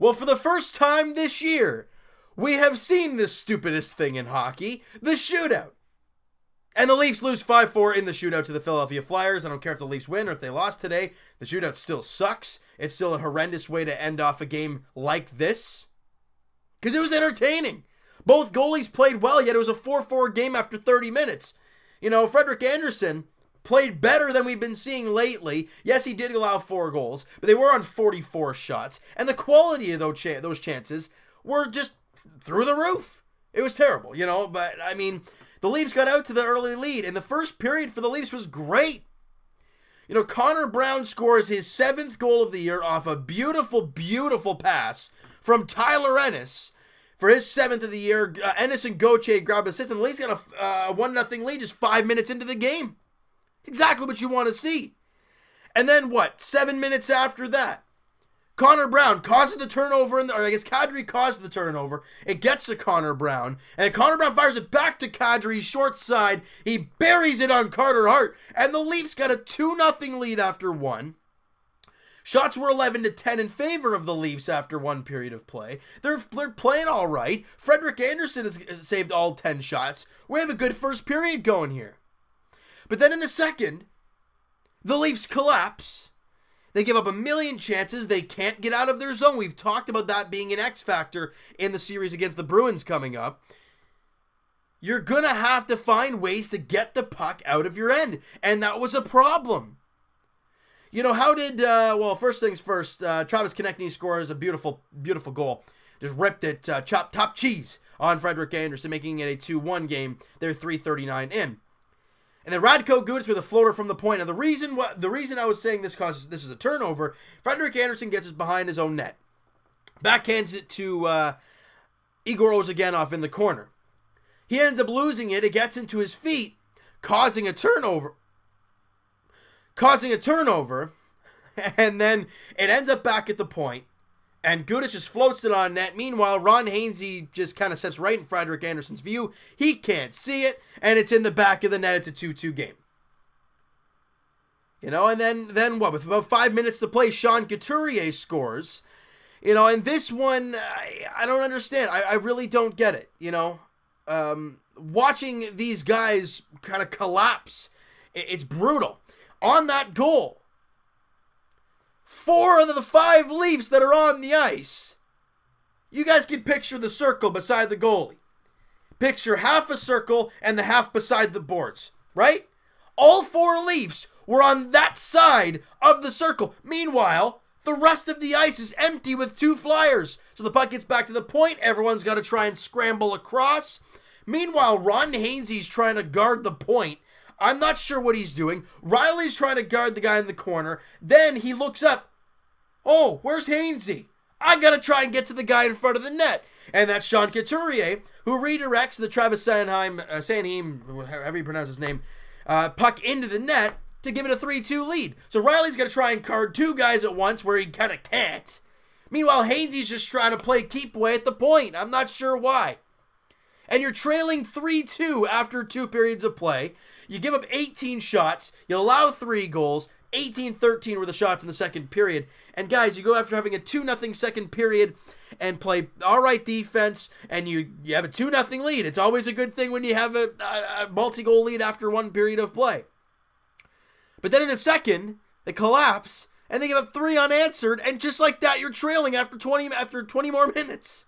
Well, for the first time this year, we have seen this stupidest thing in hockey, the shootout. And the Leafs lose 5-4 in the shootout to the Philadelphia Flyers. I don't care if the Leafs win or if they lost today. The shootout still sucks. It's still a horrendous way to end off a game like this. Because it was entertaining. Both goalies played well, yet it was a 4-4 game after 30 minutes. You know, Frederik Andersen played better than we've been seeing lately. Yes, he did allow 4 goals, but they were on 44 shots. And the quality of those chances were just through the roof. It was terrible, you know, but I mean, the Leafs got out to the early lead, and the first period for the Leafs was great. You know, Connor Brown scores his 7th goal of the year off a beautiful, beautiful pass from Tyler Ennis for his 7th of the year. Ennis and Gauthier grabbed assists, and the Leafs got a 1-0 lead just 5 minutes into the game. It's exactly what you want to see. And then what? 7 minutes after that, Connor Brown causes the turnover, Kadri caused the turnover. It gets to Connor Brown, and Connor Brown fires it back to Kadri, short side. He buries it on Carter Hart, and the Leafs got a 2-0 lead after 1. Shots were 11-10 in favor of the Leafs after 1 period of play. They're playing all right. Frederik Andersen has saved all 10 shots. We have a good first period going here. But then in the second, the Leafs collapse. They give up a million chances. They can't get out of their zone. We've talked about that being an X factor in the series against the Bruins coming up. You're going to have to find ways to get the puck out of your end. And that was a problem. You know, how did, well, first things first, Travis Konecny scores a beautiful, beautiful goal. Just ripped it, chopped top cheese on Frederik Andersen, making it a 2-1 game. They're 3:39 in. And then Radko Gudas with a floater from the point. And the reason I was saying this is a turnover, Frederik Andersen gets it behind his own net. Backhands it to Igor Ozhiganov in the corner. He ends up losing it. It gets into his feet, causing a turnover. And then it ends up back at the point. And Gudas just floats it on net. Meanwhile, Ron Hainsey just kind of steps right in Frederik Andersen's view. He can't see it, and it's in the back of the net. It's a 2-2 game. You know, and then what? With about 5 minutes to play, Sean Couturier scores. You know, and this one, I don't understand. I really don't get it, you know. Watching these guys kind of collapse, it's brutal. On that goal, 4 out of the 5 Leafs that are on the ice. You guys can picture the circle beside the goalie. Picture half a circle and the half beside the boards, right? All 4 Leafs were on that side of the circle. Meanwhile, the rest of the ice is empty with 2 Flyers. So the puck gets back to the point. Everyone's got to try and scramble across. Meanwhile, Ron Hainsey's trying to guard the point. I'm not sure what he's doing. Rielly's trying to guard the guy in the corner. Then he looks up. Oh, where's Hainsey? I got to try and get to the guy in front of the net. And that's Sean Couturier, who redirects the Travis Sanheim, however you pronounce his name, puck into the net to give it a 3-2 lead. So Rielly's got to try and guard 2 guys at once where he kind of can't. Meanwhile, Hainsey's just trying to play keep away at the point. I'm not sure why. And you're trailing 3-2 after 2 periods of play. You give up 18 shots. You allow 3 goals. 18-13 were the shots in the second period. And guys, you go after having a 2-0 second period and play all right defense, and you have a 2-0 lead. It's always a good thing when you have a multi-goal lead after 1 period of play. But then in the second, they collapse, and they give up 3 unanswered, and just like that, you're trailing after 20 more minutes.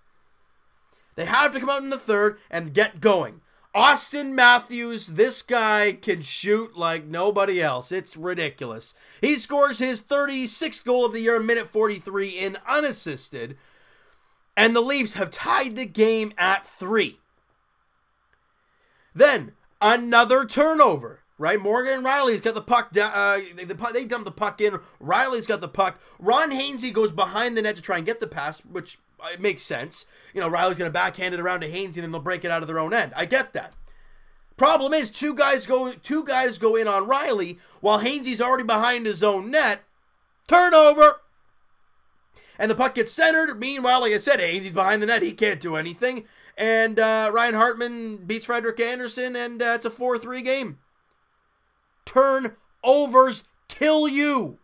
They have to come out in the third and get going. Austin Matthews, this guy can shoot like nobody else. It's ridiculous. He scores his 36th goal of the year, minute 43 in unassisted. And the Leafs have tied the game at 3. Then, another turnover, right? Morgan Rielly's got the puck down. They dump the puck in. Rielly's got the puck. Ron Hainsey goes behind the net to try and get the pass, which... it makes sense. You know, Rielly's going to backhand it around to Hainsey, and then they'll break it out of their own end. I get that. Problem is, two guys go in on Rielly while Hainsey's already behind his own net. Turnover! And the puck gets centered. Meanwhile, like I said, Hainsey's behind the net. He can't do anything. And Ryan Hartman beats Frederik Andersen, and it's a 4-3 game. Turnovers kill you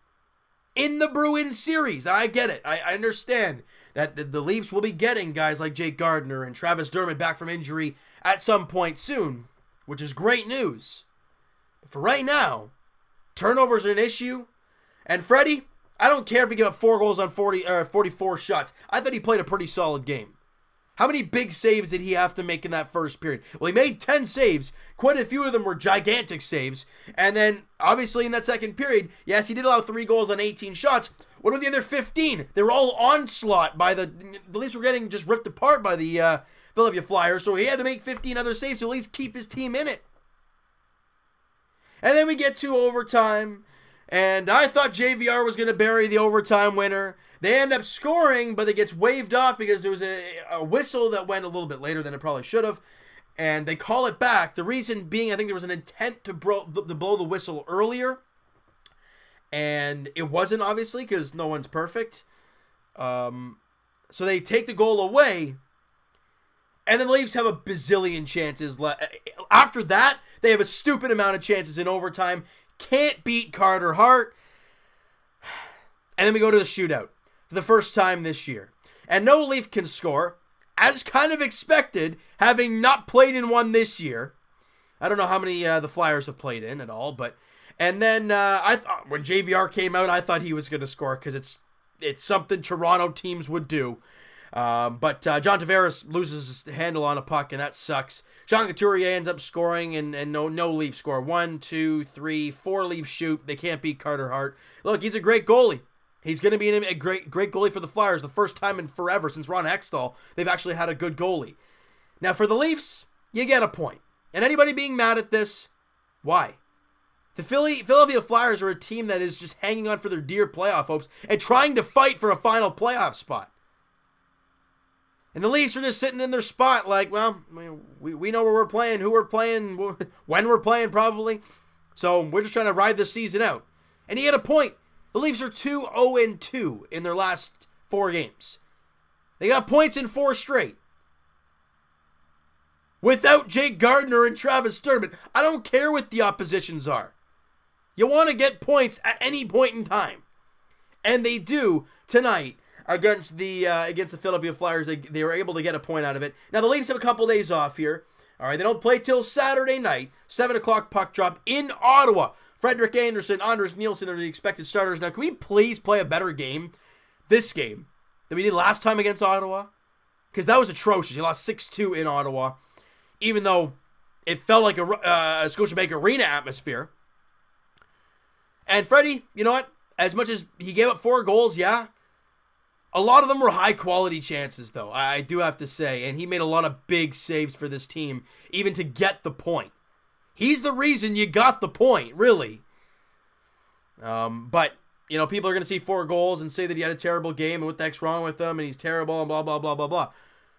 in the Bruins series. I get it. I understand. that the Leafs will be getting guys like Jake Gardiner and Travis Dermott back from injury at some point soon, which is great news. But for right now, turnovers are an issue. And Freddie, I don't care if he gave up 4 goals on 44 shots. I thought he played a pretty solid game. How many big saves did he have to make in that first period? Well, he made 10 saves. Quite a few of them were gigantic saves. And then, obviously, in that second period, yes, he did allow 3 goals on 18 shots. What were the other 15? They were all onslaught by the Leafs were getting just ripped apart by the Philadelphia Flyers, so he had to make 15 other saves to at least keep his team in it. And then we get to overtime, and I thought JVR was going to bury the overtime winner. They end up scoring, but it gets waved off because there was a whistle that went a little bit later than it probably should have, and they call it back. The reason being, I think there was an intent to blow the whistle earlier, and it wasn't, obviously, because no one's perfect. So they take the goal away, and then the Leafs have a bazillion chances left. After that, they have a stupid amount of chances in overtime. Can't beat Carter Hart. And then we go to the shootout for the first time this year. And no Leaf can score, as kind of expected, having not played in one this year. I don't know how many the Flyers have played in at all, but... And then I thought when JVR came out, I thought he was going to score because it's something Toronto teams would do. But John Tavares loses his handle on a puck, and that sucks. Sean Couturier ends up scoring, and no Leafs score. 1, 2, 3, 4 Leafs shoot. They can't beat Carter Hart. Look, he's a great goalie. He's going to be a great goalie for the Flyers, the first time in forever since Ron Hextall. They've actually had a good goalie. Now, for the Leafs, you get a point. And anybody being mad at this, why? The Philadelphia Flyers are a team that is just hanging on for their dear playoff hopes and trying to fight for a final playoff spot. And the Leafs are just sitting in their spot like, well, we know where we're playing, who we're playing, when we're playing probably. So we're just trying to ride this season out. And you get a point. The Leafs are 2-0-2 in their last 4 games. They got points in 4 straight. Without Jake Gardiner and Travis Dermott, I don't care what the oppositions are. You want to get points at any point in time, and they do tonight against the Philadelphia Flyers. They were able to get a point out of it. Now the Leafs have a couple days off here. All right, they don't play till Saturday night, 7 o'clock puck drop in Ottawa. Frederik Andersen, Anders Nilsson are the expected starters. Now, can we please play a better game, this game, than we did last time against Ottawa? Because that was atrocious. You lost 6-2 in Ottawa, even though it felt like a Scotiabank Arena atmosphere. And Freddie, you know what? As much as he gave up 4 goals, yeah, a lot of them were high-quality chances, though, I do have to say. And he made a lot of big saves for this team, even to get the point. He's the reason you got the point, really. But, you know, people are going to see 4 goals and say that he had a terrible game and what the heck's wrong with him and he's terrible and blah, blah, blah, blah, blah.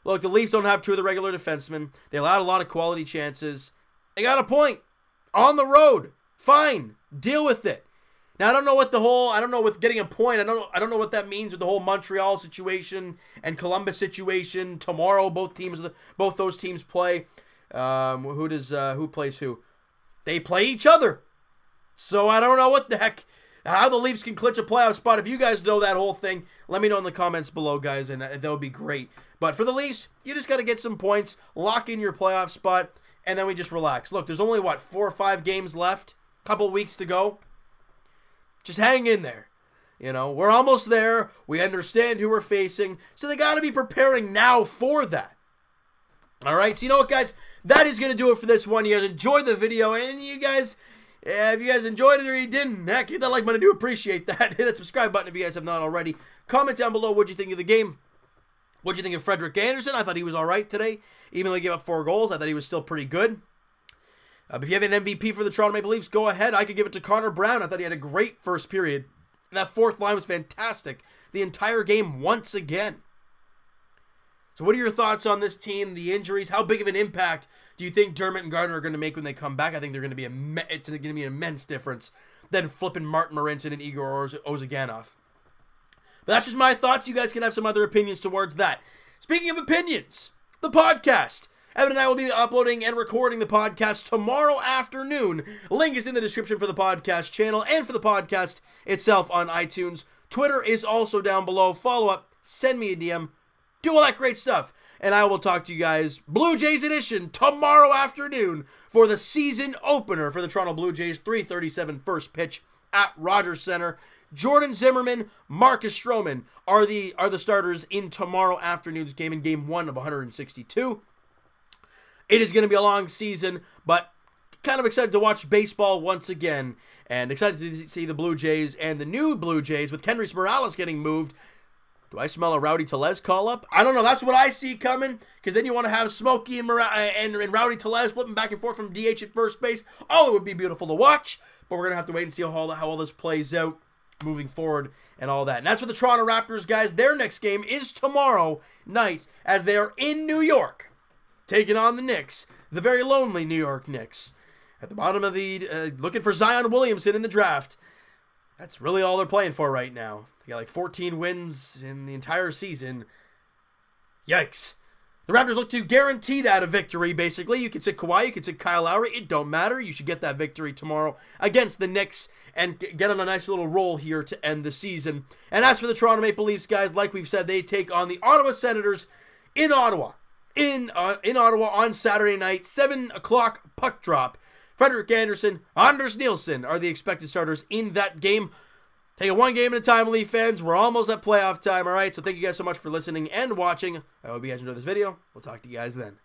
Look, the Leafs don't have 2 of the regular defensemen. They allowed a lot of quality chances. They got a point. On the road. Fine. Deal with it. Now, I don't know with getting a point, I don't know what that means with the whole Montreal situation and Columbus situation. Tomorrow, both those teams play. Who plays who? They play each other. So I don't know what the heck, how the Leafs can clinch a playoff spot. If you guys know that whole thing, let me know in the comments below, guys, and that would be great. But for the Leafs, you just got to get some points, lock in your playoff spot, and then we just relax. Look, there's only, what, 4 or 5 games left? Couple weeks to go. Just hang in there. You know, we're almost there. We understand who we're facing. So they got to be preparing now for that. All right. So you know what, guys? That is going to do it for this one. You guys enjoyed the video. And you guys, if you guys enjoyed it or you didn't, heck, hit that like button. I do appreciate that. Hit that subscribe button if you guys have not already. Comment down below what you think of the game. What do you think of Frederik Andersen? I thought he was all right today. Even though he gave up 4 goals, I thought he was still pretty good. If you have an MVP for the Toronto Maple Leafs, go ahead. I could give it to Connor Brown. I thought he had a great first period. And that fourth line was fantastic the entire game once again. So what are your thoughts on this team, the injuries? How big of an impact do you think Dermott and Gardiner are going to make when they come back? I think they're going to be an immense difference than flipping Martin Marincin and Igor Ozhiganov. But that's just my thoughts. You guys can have some other opinions towards that. Speaking of opinions, the podcast. Evan and I will be uploading and recording the podcast tomorrow afternoon. Link is in the description for the podcast channel and for the podcast itself on iTunes. Twitter is also down below. Follow up send me a DM, do all that great stuff. And I will talk to you guys, Blue Jays edition, tomorrow afternoon for the season opener for the Toronto Blue Jays, 3:37 first pitch at Rogers Center. Jordan Zimmerman, Marcus Stroman are the starters in tomorrow afternoon's game, in game 1 of 162. It is going to be a long season, but kind of excited to watch baseball once again, and excited to see the Blue Jays and the new Blue Jays with Kendrys Morales getting moved. Do I smell a Rowdy Tellez call-up? I don't know. That's what I see coming, because then you want to have Smokey and Rowdy Tellez flipping back and forth from DH at first base. Oh, it would be beautiful to watch, but we're going to have to wait and see how all this plays out moving forward and all that. And that's for the Toronto Raptors, guys. Their next game is tomorrow night as they are in New York, taking on the Knicks, the very lonely New York Knicks. At the bottom of the, looking for Zion Williamson in the draft. That's really all they're playing for right now. They got like 14 wins in the entire season. Yikes. The Raptors look to guarantee that a victory, basically. You could sit Kawhi, you could sit Kyle Lowry. It don't matter. You should get that victory tomorrow against the Knicks and get on a nice little roll here to end the season. And as for the Toronto Maple Leafs, guys, like we've said, they take on the Ottawa Senators in Ottawa. In Ottawa on Saturday night, 7 o'clock puck drop. Frederik Andersen, Anders Nilsson are the expected starters in that game. Take it one game at a time, Leaf fans. We're almost at playoff time, all right? So thank you guys so much for listening and watching. I hope you guys enjoyed this video. We'll talk to you guys then.